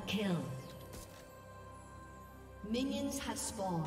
Double kill. Minions have spawned.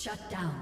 Shut down.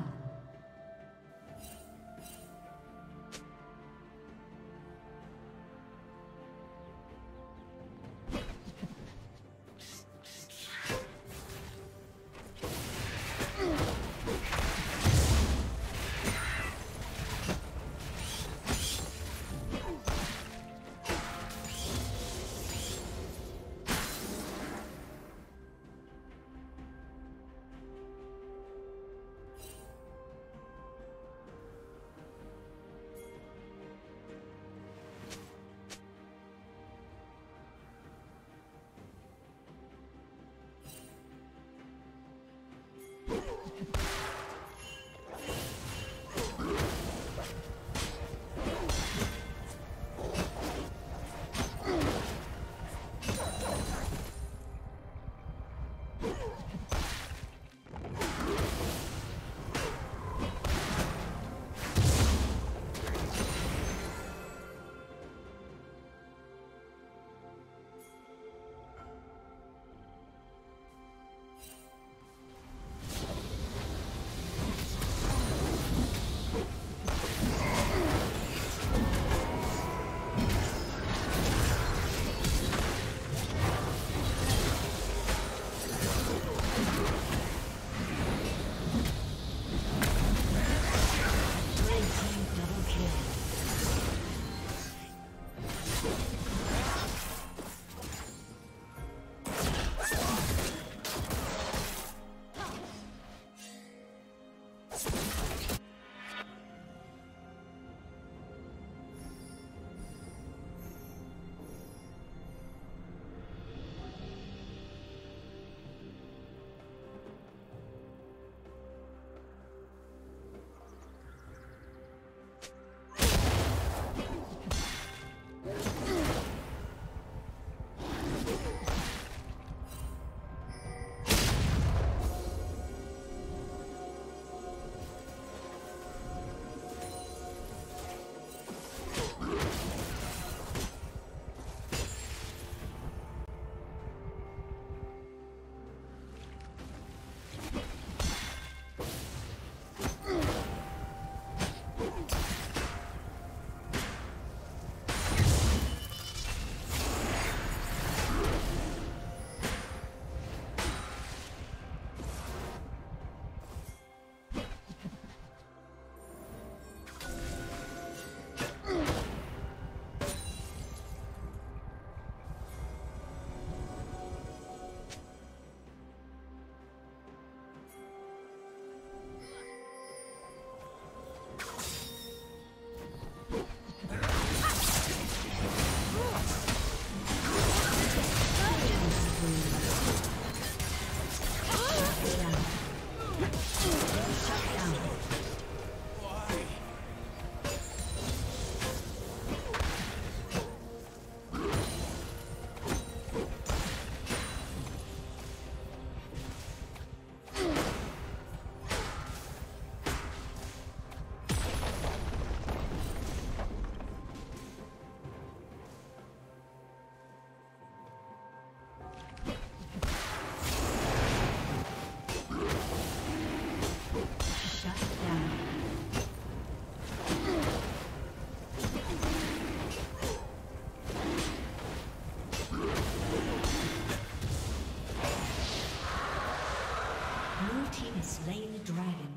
slain the dragon.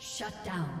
Shut down.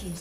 Team's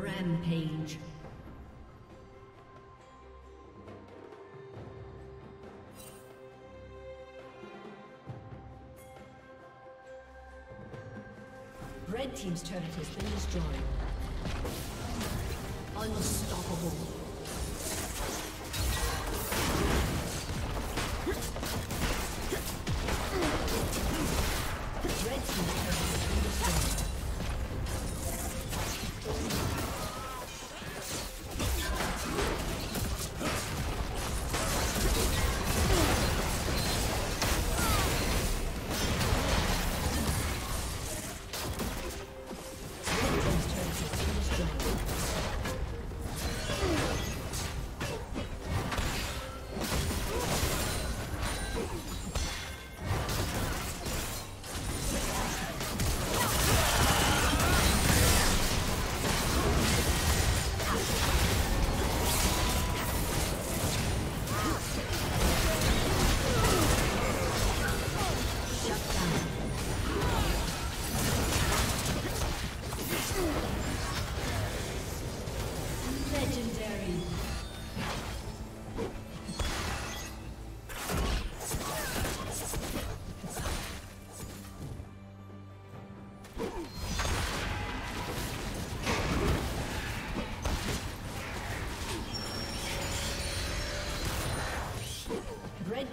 Rampage. Red team's turret has been destroyed. Unstoppable. Red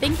Thank